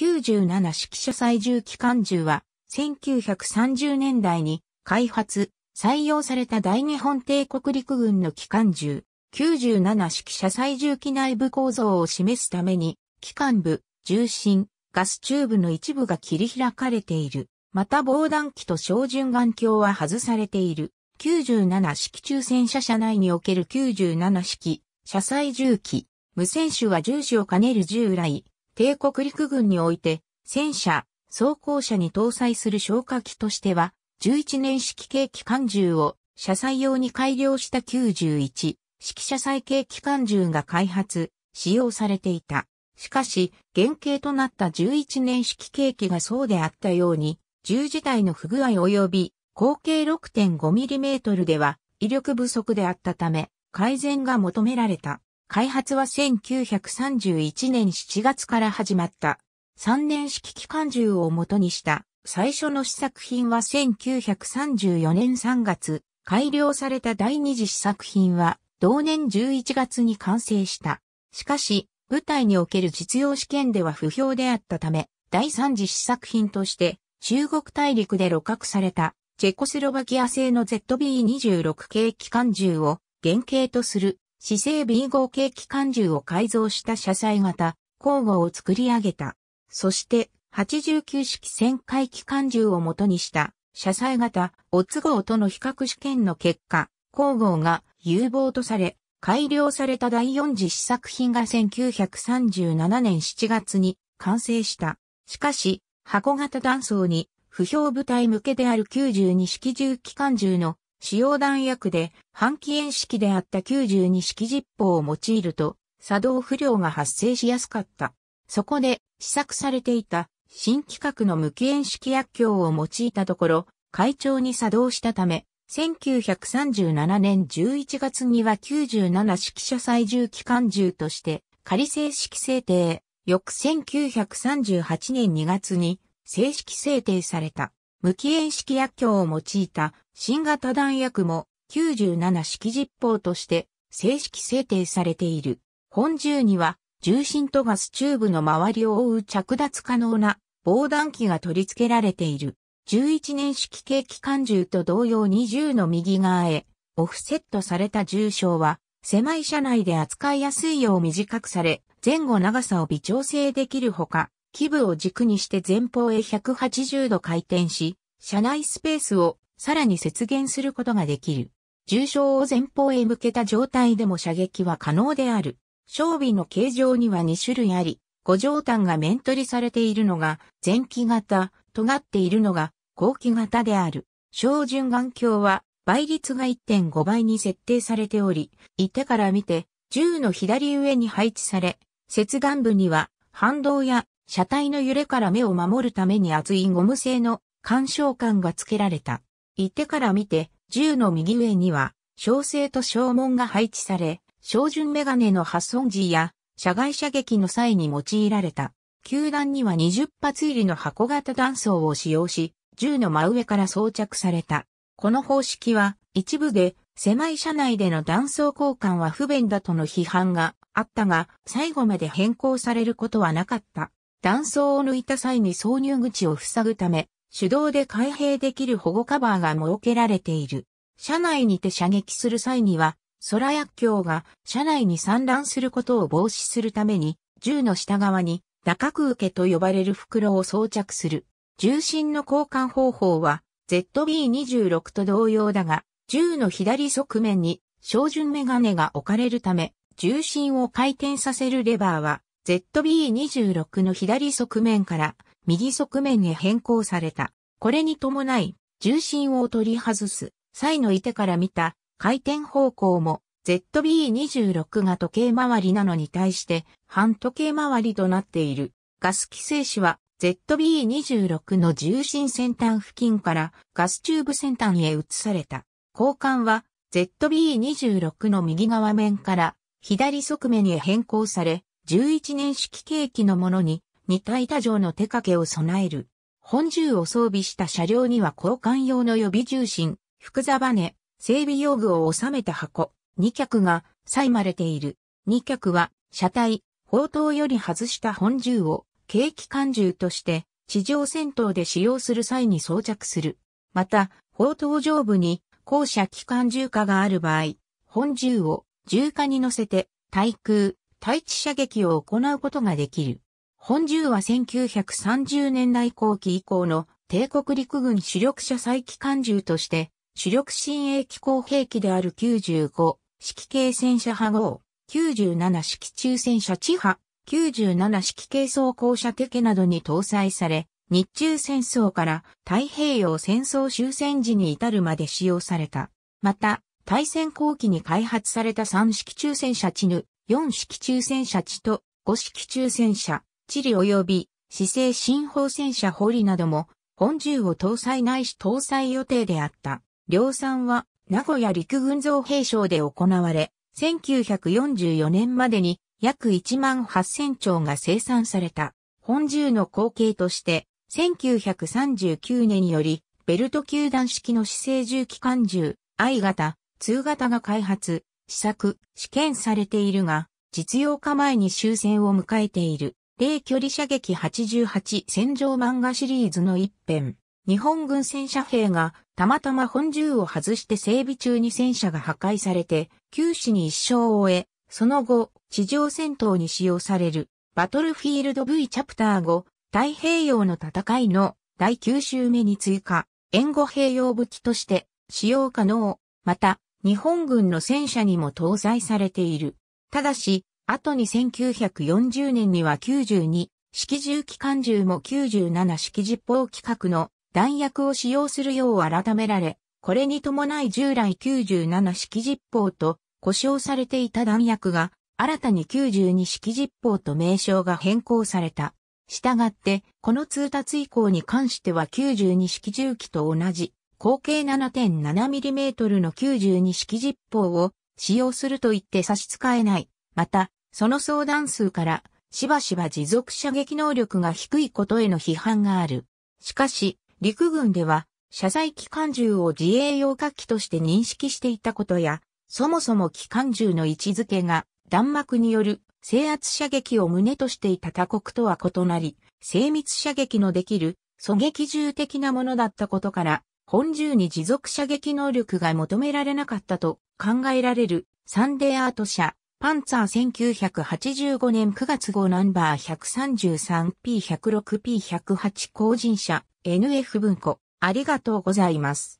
97式書採銃機関銃は、1930年代に開発、採用された大日本帝国陸軍の機関銃、97式車載銃機内部構造を示すために、機関部、銃身、ガスチューブの一部が切り開かれている。また防弾機と照準眼鏡は外されている。97式中戦車車内における97式車載銃機。無線手は重視を兼ねる従来、帝国陸軍において、戦車、装甲車に搭載する消火器としては、11年式軽機関銃を車載用に改良した91式車載軽機関銃が開発、使用されていた。しかし、原型となった11年式軽機がそうであったように、銃自体の不具合及び口径 6.5mm では威力不足であったため、改善が求められた。開発は1931年7月から始まった。3年式機関銃を元にした。最初の試作品は1934年3月、改良された第二次試作品は同年11月に完成した。しかし、部隊における実用試験では不評であったため、第三次試作品として中国大陸で鹵獲されたチェコスロバキア製の ZB26 系機関銃を原型とする市製 B5 系機関銃を改造した車載型工具を作り上げた。そして、89式旋回機関銃を元にした、車載型、オッズ号との比較試験の結果、工号が有望とされ、改良された第4次試作品が1937年7月に完成した。しかし、箱型弾倉に、不評部隊向けである92式重機関銃の使用弾薬で、半期延式であった92式ジッポを用いると、作動不良が発生しやすかった。そこで、試作されていた、新規格の無期延式薬莢を用いたところ、快調に作動したため、1937年11月には97式車載重機関銃として、仮正式制定、翌1938年2月に正式制定された。無期延式薬莢を用いた新型弾薬も97式ジッポーとして正式制定されている。本銃には、銃身とガスチューブの周りを覆う着脱可能な防弾機が取り付けられている。11年式軽機関銃と同様に銃の右側へオフセットされた銃床は狭い車内で扱いやすいよう短くされ、前後長さを微調整できるほか、基部を軸にして前方へ180度回転し、車内スペースをさらに節減することができる。銃床を前方へ向けた状態でも射撃は可能である。装備の形状には2種類あり、5上端が面取りされているのが前期型、尖っているのが後期型である。照準眼鏡は倍率が 1.5 倍に設定されており、射手から見て銃の左上に配置され、接眼部には反動や車体の揺れから目を守るために厚いゴム製の干渉管が付けられた。射手から見て銃の右上には照正と照門が配置され、照準メガネの発損時や、車外射撃の際に用いられた。球弾には20発入りの箱型弾倉を使用し、銃の真上から装着された。この方式は、一部で、狭い車内での弾倉交換は不便だとの批判があったが、最後まで変更されることはなかった。弾倉を抜いた際に挿入口を塞ぐため、手動で開閉できる保護カバーが設けられている。車内にて射撃する際には、空薬莢が車内に散乱することを防止するために、銃の下側に打角受けと呼ばれる袋を装着する。銃身の交換方法は ZB26 と同様だが、銃の左側面に照準メガネが置かれるため、銃身を回転させるレバーは ZB26 の左側面から右側面へ変更された。これに伴い、銃身を取り外す際の射手から見た回転方向も ZB26 が時計回りなのに対して反時計回りとなっている。ガス規制士は ZB26 の重心先端付近からガスチューブ先端へ移された。交換は ZB26 の右側面から左側面へ変更され、11年式軽機のものに似た板状の手掛けを備える。本銃を装備した車両には交換用の予備重心、複座バネ、整備用具を収めた箱、2脚が採まれている。2脚は、車体、砲塔より外した本銃を軽機関銃として地上戦闘で使用する際に装着する。また、砲塔上部に後射機関銃架がある場合、本銃を銃架に乗せて対空、対地射撃を行うことができる。本銃は1930年代後期以降の帝国陸軍主力車載機関銃として、主力新鋭機構兵器である95式軽戦車波号、97式中戦車チハ、97式軽装甲車テケなどに搭載され、日中戦争から太平洋戦争終戦時に至るまで使用された。また、大戦後期に開発された3式中戦車チヌ、4式中戦車チト、5式中戦車チリ及び、市制新砲戦車ホリなども、本銃を搭載ないし搭載予定であった。量産は、名古屋陸軍造兵廠で行われ、1944年までに約18000丁が生産された。本銃の後継として、1939年より、ベルト球弾式の市制重機関銃、I 型、2型が開発、試作、試験されているが、実用化前に終戦を迎えている。零距離射撃88戦場漫画シリーズの一編。日本軍戦車兵がたまたま本銃を外して整備中に戦車が破壊されて、九死に一生を得、その後、地上戦闘に使用される。バトルフィールド V チャプター5、太平洋の戦いの第9週目に追加、援護兵用武器として使用可能。また、日本軍の戦車にも搭載されている。ただし、後に1940年には92式重機関銃も97式実砲規格の弾薬を使用するよう改められ、これに伴い従来97式実砲と呼称されていた弾薬が新たに92式実砲と名称が変更された。したがって、この通達以降に関しては92式重機と同じ口径 7.7mm の92式実砲を使用すると言って差し支えない。また、その相談数から、しばしば持続射撃能力が低いことへの批判がある。しかし、陸軍では、車載機関銃を自衛用火器として認識していたことや、そもそも機関銃の位置づけが、弾幕による制圧射撃を旨としていた他国とは異なり、精密射撃のできる、狙撃銃的なものだったことから、本銃に持続射撃能力が求められなかったと考えられる、サンデーアート社。パンツァー1985年9月号ナンバー 133P106P108 個人社 NF 文庫。ありがとうございます。